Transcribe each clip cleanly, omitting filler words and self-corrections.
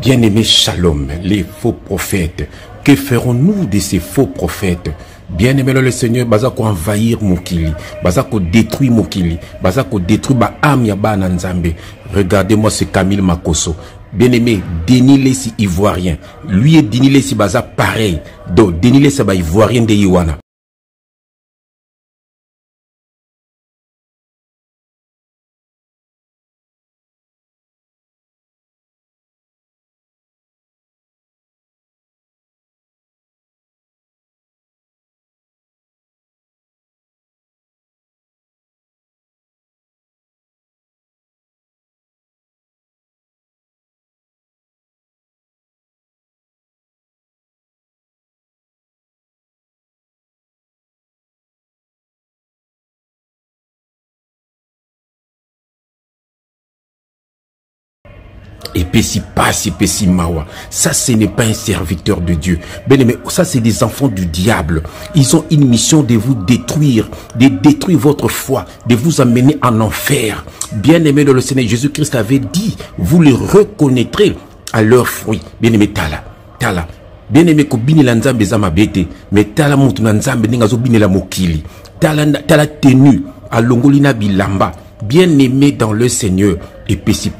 Bien-aimés, shalom, les faux prophètes. Que ferons-nous de ces faux prophètes? Bien-aimé le Seigneur, bazako envahir mokili, bazako détruit mokili, bazako détruit ba âme ya ba nanzambe. Regardez-moi ce Camille Makosso. Bien-aimé, dénilé si ivoirien. Lui est dénilé si baza pareil. Donc dénilé si ba ivoirien de Iwana. Epesi mawa. Ça, ce n'est pas un serviteur de Dieu. Bien-aimé, ça, c'est des enfants du diable. Ils ont une mission de vous détruire, de détruire votre foi, de vous amener en enfer. Bien-aimé dans le Seigneur, Jésus-Christ avait dit, vous les reconnaîtrez à leurs fruits. Bien-aimé, Tala. Bien-aimé, Kobini Lanzambe Zamabete, mais Tala Montunanzambe Ningazo Binela Mokili. Tala tenu à Longolina Bilamba. Bien-aimé dans le Seigneur, epesi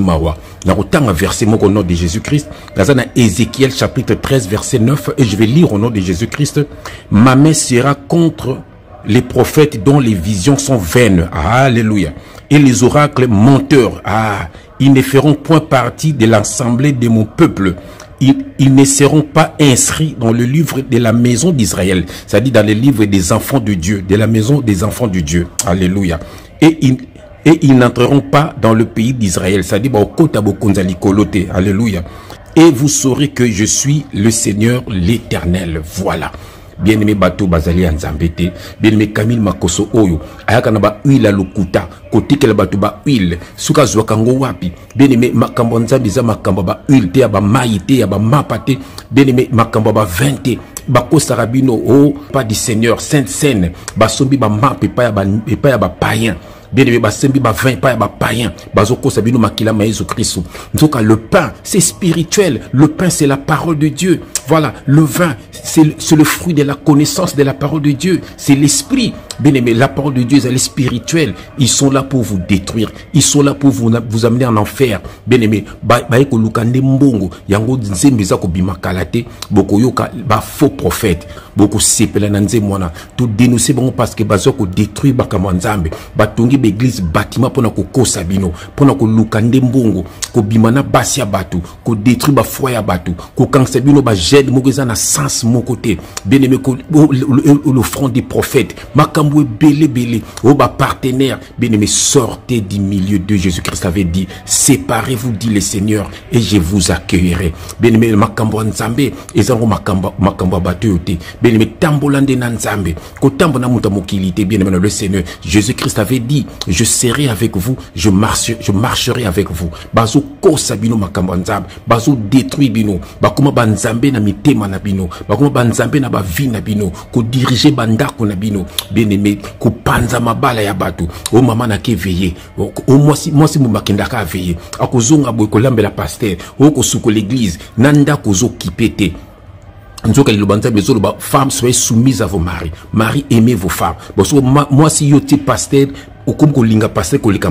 mawa. Nous avons un verset au nom de Jésus-Christ. Nous avons Ézéchiel chapitre 13 verset 9 et je vais lire au nom de Jésus-Christ. Ma main sera contre les prophètes dont les visions sont vaines. Alléluia. Et les oracles menteurs. Ah, ils ne feront point partie de l'assemblée de mon peuple. Ils ne seront pas inscrits dans le livre de la maison d'Israël. C'est-à-dire dans le livre des enfants de Dieu, de la maison des enfants de Dieu. Alléluia. Et ils n'entreront pas dans le pays d'Israël. Ça dit, alléluia. Et vous saurez que je suis le Seigneur l'Éternel. Voilà. Bien-aimé Bato Bazali Anzambete, bien-aimé Camille Makosso Oyo, Ayakanaba Huile à Lokuta, Kote Kelabatuba Huile, Souka Zwakango Wapi, bien-aimé Makambonzambiza Makambaba Huile, Teaba Maïte, Yaba Mapate, bien-aimé Makambaba Vente, Bako Sarabino, O, pas du Seigneur, Sainte-Seine, Basombi Bama, Pepa Yaba Païen. Bien-aimé, Basembi, Bavin, Payaba, Païen, Bazoko, Sabino, Makila, Maïso, Christou. Donc, le pain, c'est spirituel. Le pain, c'est la parole de Dieu. Voilà, le vin, c'est le fruit de la connaissance de la parole de Dieu. C'est l'esprit. Bien-aimé, la parole de Dieu, elle est spirituelle. Ils sont là pour vous détruire. Ils sont là pour vous amener en enfer. Bien-aimé, Baeko Lukande Mbongo, Yango Nzembezako Bimakalate, Boko Yoka, Ba faux prophète, Boko Sepelananze Mwana, tout dénoncer bon parce que Bazoko détruit Bakamanzambe, Batongi. Église bâtiment pendant que Kosabino, pendant que Lukande Mbongo, que Bimana Bassia Batu, que détruit ba foyer Batu, que Kansabino ba jette Mogezana sens mon côté, bien aimé le front des prophètes, Makamboué Bélé, au bas partenaire, bien aimé sortez du milieu de Jésus-Christ avait dit, séparez-vous dit le Seigneur et je vous accueillerai, bien aimé Makambo Nzambe, Ezango Makamba Batu, bien aimé Tambolande Nzambe, que Tambona Moutamokilité, bien aimé le Seigneur, Jésus-Christ avait dit. Je serai avec vous, je marcherai avec vous. Bazo kosa bino makambanzambe, bazo détruit bino, bakuma banzambe na mitema na bino, bakuma banzambe na bavi na bino, ko diriger bandako na bino, bien-aimé, ko panza mabala ya bato, o mama na ke veiller, o moi si mo makindaka veiller, akozonga boy ko lambela pasteur, o ko suko l'église, nanda kozo kipete. Femmes, soyez soumises à vos maris. Marie, aimez vos femmes. Moi, si vous êtes pasteur, ou comme vous êtes pasteur, vous êtes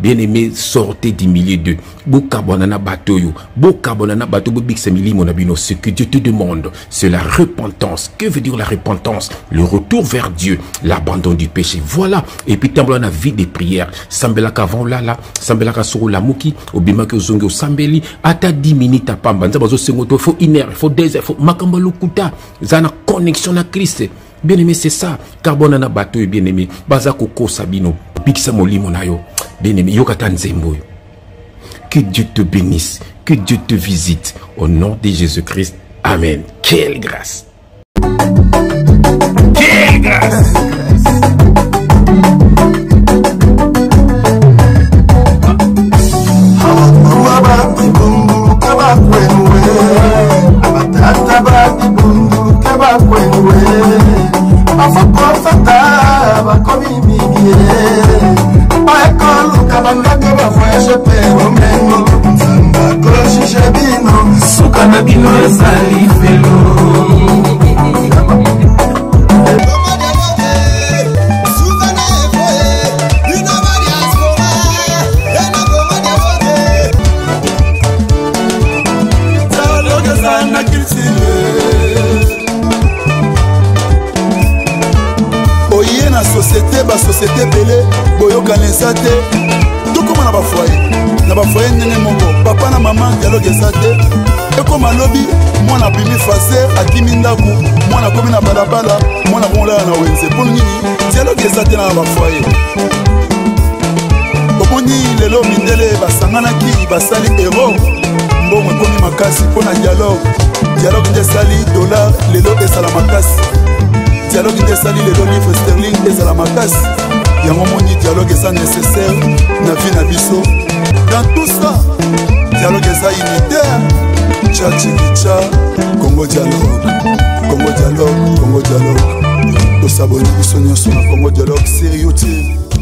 bien aimé, sortez du milieu d'eux. Ce que Dieu te demande, c'est la repentance. Que veut dire la repentance? Le retour vers Dieu, l'abandon du péché. Voilà. Et puis, tant la vie des prières. Sambelaka avant lala, sambelaka soro la mouki, obimaki ozongi osambeli, ata 10 minutes à pamba. Faut inerte, faut désert, faut Makamba Lokuta, zana connexion à Christ. Bien-aimé, c'est ça. Carbonana bateau et bien-aimé. Bazako Sabino. Pixa Molimonayo. Bien-aimé, Yokatan Zemboy. Que Dieu te bénisse. Que Dieu te visite. Au nom de Jésus-Christ. Amen. Quelle grâce. Quelle grâce. I call, look, I'm not going to bino ezali felo. Société ba société belé boyoka nesate tokoma na ba foyer nene mongo papa na maman dialogue esate ekoma lobi mwana bimi faser akimi ndaku mwana komi na balabala mwana bonla na wenze pour nini dialogue esate na ba foyer bokoni lelo mindele basanganaki basali ero mbongo komi makasi pona dialogue dialogue desali dollar lelo esala makasi. Dialogue des salis, les livres sterling, les alamakas. Il y a un moment où dialogue est nécessaire, la vie n'a biso. Dans tout ça, dialogue est unitaire. Tcha tcha, Congo Dialogue, Congo Dialogue, Congo Dialogue. Tous abonnés, ils sont sur Congo Dialogue, sérieux team.